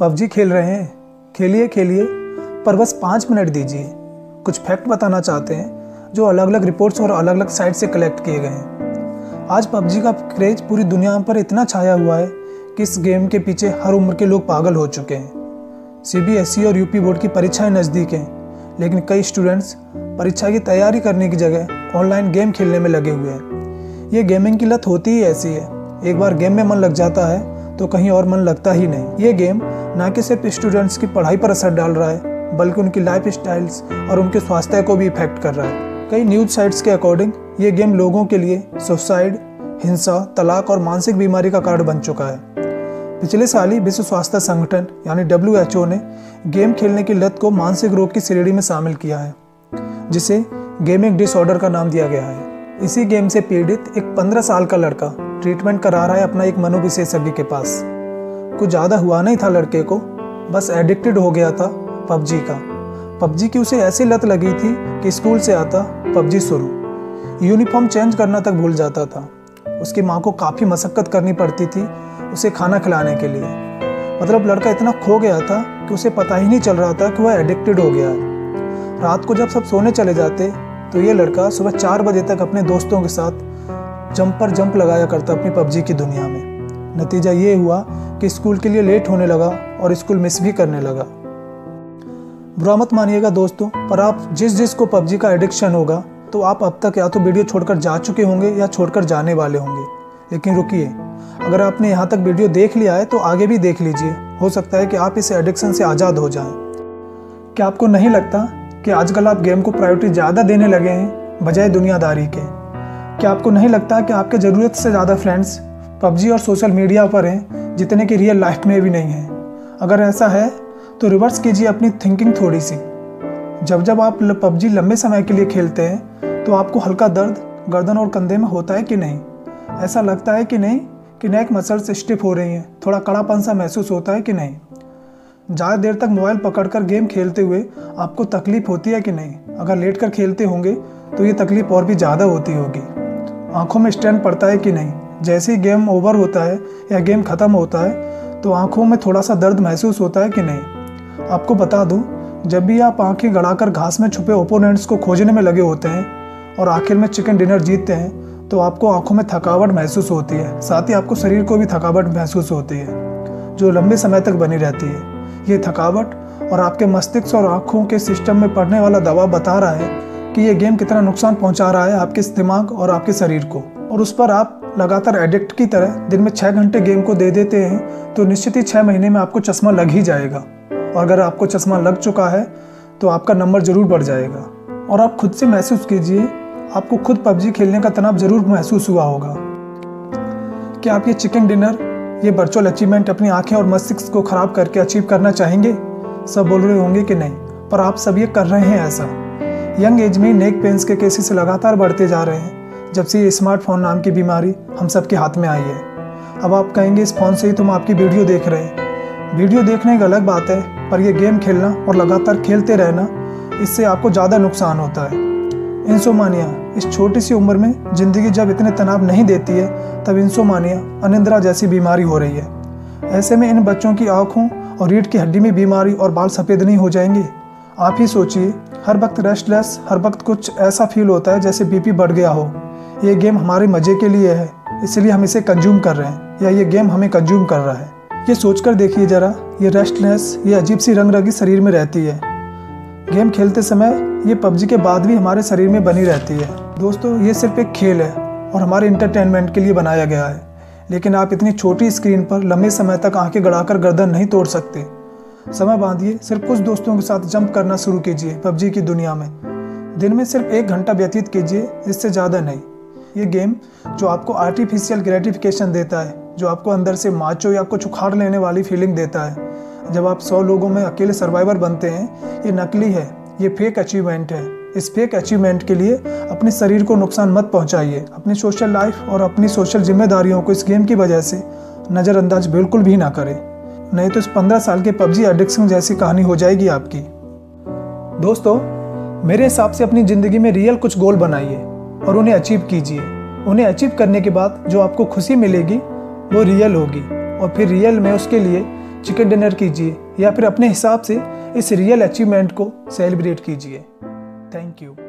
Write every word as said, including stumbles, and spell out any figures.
PUBG खेल रहे हैं, खेलिए खेलिए, पर बस पाँच मिनट दीजिए। कुछ फैक्ट बताना चाहते हैं जो अलग अलग रिपोर्ट्स और अलग अलग साइट से कलेक्ट किए गए हैं। आज पबजी का क्रेज पूरी दुनिया पर इतना छाया हुआ है कि इस गेम के पीछे हर उम्र के लोग पागल हो चुके हैं। सी बी एस ई और यू पी बोर्ड की परीक्षाएं नज़दीक हैं, लेकिन कई स्टूडेंट्स परीक्षा की तैयारी करने की जगह ऑनलाइन गेम खेलने में लगे हुए हैं। ये गेमिंग की लत होती ही ऐसी है, एक बार गेम में मन लग जाता है तो कहीं और मन लगता ही नहीं। ये गेम ना कि सिर्फ स्टूडेंट्स की पढ़ाई पर असर डाल रहा है, बल्कि उनकी लाइफ स्टाइल्स और उनके स्वास्थ्य को भी इफेक्ट कर रहा है। कई न्यूज साइट्स के अकॉर्डिंग ये गेम लोगों के लिए सुसाइड, हिंसा, तलाक और मानसिक बीमारी का कारण बन चुका है। पिछले साल ही विश्व स्वास्थ्य संगठन यानी डब्ल्यू एच ओ ने गेम खेलने की लत को मानसिक रोग की श्रेणी में शामिल किया है, जिसे गेमिंग डिसऑर्डर का नाम दिया गया है। इसी गेम से पीड़ित एक पंद्रह साल का लड़का ट्रीटमेंट करा रहा है अपना एक मनोविशेषज्ञ के पास। कुछ ज़्यादा हुआ नहीं था लड़के को, बस एडिक्टेड हो गया था पबजी का। पबजी की उसे ऐसी लत लगी थी कि स्कूल से आता पबजी शुरू, यूनिफॉर्म चेंज करना तक भूल जाता था। उसकी माँ को काफ़ी मशक्कत करनी पड़ती थी उसे खाना खिलाने के लिए। मतलब लड़का इतना खो गया था कि उसे पता ही नहीं चल रहा था कि वह एडिक्टेड हो गया है। रात को जब सब सोने चले जाते तो ये लड़का सुबह चार बजे तक अपने दोस्तों के साथ जंप पर जंप लगाया करता अपनी पबजी की दुनिया में। नतीजा ये हुआ कि स्कूल के लिए लेट होने लगा और स्कूल मिस भी करने लगा। बुरा मत मानिएगा दोस्तों, पर आप जिस जिस को पबजी का एडिक्शन होगा तो आप अब तक या तो वीडियो छोड़कर जा चुके होंगे या छोड़कर जाने वाले होंगे। लेकिन रुकिए, अगर आपने यहाँ तक वीडियो देख लिया है तो आगे भी देख लीजिए, हो सकता है कि आप इस एडिक्शन से आज़ाद हो जाएं। क्या आपको नहीं लगता कि आजकल आप गेम को प्रायोरिटी ज़्यादा देने लगे हैं बजाय दुनियादारी के? क्या आपको नहीं लगता कि आपके ज़रूरत से ज़्यादा फ्रेंड्स पबजी और सोशल मीडिया पर हैं जितने कि रियल लाइफ में भी नहीं हैं? अगर ऐसा है तो रिवर्स कीजिए अपनी थिंकिंग थोड़ी सी। जब जब आप पबजी लंबे समय के लिए खेलते हैं तो आपको हल्का दर्द गर्दन और कंधे में होता है कि नहीं? ऐसा लगता है कि नहीं कि नेक मसल्स स्टिफ हो रही हैं, थोड़ा कड़ापन सा महसूस होता है कि नहीं? ज़्यादा देर तक मोबाइल पकड़कर गेम खेलते हुए आपको तकलीफ होती है कि नहीं? अगर लेट कर खेलते होंगे तो ये तकलीफ और भी ज़्यादा होती होगी। आँखों में स्टैंड पड़ता है कि नहीं? जैसे ही गेम ओवर होता है या गेम ख़त्म होता है तो आँखों में थोड़ा सा दर्द महसूस होता है कि नहीं? आपको बता दूं, जब भी आप आंखें गड़ाकर घास में छुपे ओपोनेंट्स को खोजने में लगे होते हैं और आखिर में चिकन डिनर जीतते हैं तो आपको आंखों में थकावट महसूस होती है, साथ ही आपको शरीर को भी थकावट महसूस होती है जो लंबे समय तक बनी रहती है। ये थकावट और आपके मस्तिष्क और आँखों के सिस्टम में पड़ने वाला दबाव बता रहा है कि ये गेम कितना नुकसान पहुँचा रहा है आपके दिमाग और आपके शरीर को, और उस पर आप लगातार एडिक्ट की तरह दिन में छः घंटे गेम को दे देते हैं तो निश्चित ही छः महीने में आपको चश्मा लग ही जाएगा। और अगर आपको चश्मा लग चुका है तो आपका नंबर ज़रूर बढ़ जाएगा। और आप खुद से महसूस कीजिए, आपको खुद पबजी खेलने का तनाव ज़रूर महसूस हुआ होगा। क्या आप ये चिकन डिनर, ये वर्चुअल अचीवमेंट अपनी आंखें और मस्तिष्क को ख़राब करके अचीव करना चाहेंगे? सब बोल रहे होंगे कि नहीं, पर आप सब ये कर रहे हैं। ऐसा यंग एज में नेक पेन्स के केसेस लगातार बढ़ते जा रहे हैं जब से ये स्मार्टफोन नाम की बीमारी हम सब के हाथ में आई है। अब आप कहेंगे इस फोन से ही तुम आपकी वीडियो देख रहे हैं। वीडियो देखने एक अलग बात है, पर यह गेम खेलना और लगातार खेलते रहना, इससे आपको ज़्यादा नुकसान होता है। इंसोमानिया, इस छोटी सी उम्र में ज़िंदगी जब इतने तनाव नहीं देती है तब इंसोमानिया, अनिंद्रा जैसी बीमारी हो रही है। ऐसे में इन बच्चों की आँखों और रीढ़ की हड्डी में बीमारी और बाल सफ़ेद नहीं हो जाएंगे? आप ही सोचिए, हर वक्त रेस्टलेस, हर वक्त कुछ ऐसा फील होता है जैसे बी पी बढ़ गया हो। ये गेम हमारे मज़े के लिए है, इसलिए हम इसे कंज्यूम कर रहे हैं, या ये गेम हमें कंज्यूम कर रहा है। ये सोचकर देखिए ज़रा, ये रेस्टलेस, ये अजीब सी रंग रगी शरीर में रहती है। गेम खेलते समय ये पबजी के बाद भी हमारे शरीर में बनी रहती है। दोस्तों, ये सिर्फ एक खेल है और हमारे इंटरटेनमेंट के लिए बनाया गया है, लेकिन आप इतनी छोटी स्क्रीन पर लंबे समय तक आंखें गड़ाकर गर्दन नहीं तोड़ सकते। समय बांधिए, सिर्फ कुछ दोस्तों के साथ जंप करना शुरू कीजिए पबजी की दुनिया में। दिन में सिर्फ एक घंटा व्यतीत कीजिए, इससे ज़्यादा नहीं। ये गेम जो आपको आर्टिफिशियल ग्रेटिफिकेशन देता है, जो आपको अंदर से माचो या कुछ उखाड़ लेने वाली फीलिंग देता है, जब आप सौ लोगों में अकेले सर्वाइवर बनते हैं, ये नकली है, ये फेक अचीवमेंट है। इस फेक अचीवमेंट के लिए अपने शरीर को नुकसान मत पहुंचाइए। अपनी सोशल लाइफ और अपनी सोशल जिम्मेदारियों को इस गेम की वजह से नज़रअंदाज बिल्कुल भी ना करें, नहीं तो इस पंद्रह साल के पबजी एडिक्शन जैसी कहानी हो जाएगी आपकी। दोस्तों, मेरे हिसाब से अपनी ज़िंदगी में रियल कुछ गोल बनाइए और उन्हें अचीव कीजिए। उन्हें अचीव करने के बाद जो आपको खुशी मिलेगी वो रियल होगी, और फिर रियल में उसके लिए चिकन डिनर कीजिए या फिर अपने हिसाब से इस रियल अचीवमेंट को सेलिब्रेट कीजिए। Thank you.